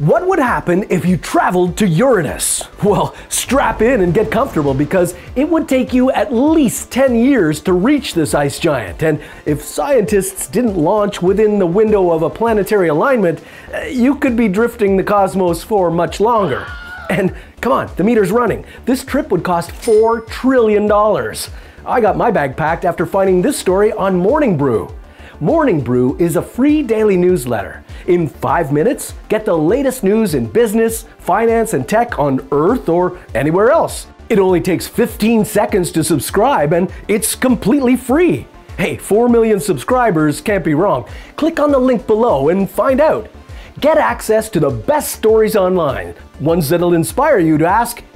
What would happen if you traveled to Uranus? Well, strap in and get comfortable because it would take you at least 10 years to reach this ice giant. And if scientists didn't launch within the window of a planetary alignment, you could be drifting the cosmos for much longer. And come on, the meter's running. This trip would cost $4 trillion. I got my bag packed after finding this story on Morning Brew. Morning Brew is a free daily newsletter. In 5 minutes, get the latest news in business, finance, and tech on Earth or anywhere else. It only takes 15 seconds to subscribe and it's completely free. Hey, 4 million subscribers can't be wrong. Click on the link below and find out. Get access to the best stories online, ones that'll inspire you to ask,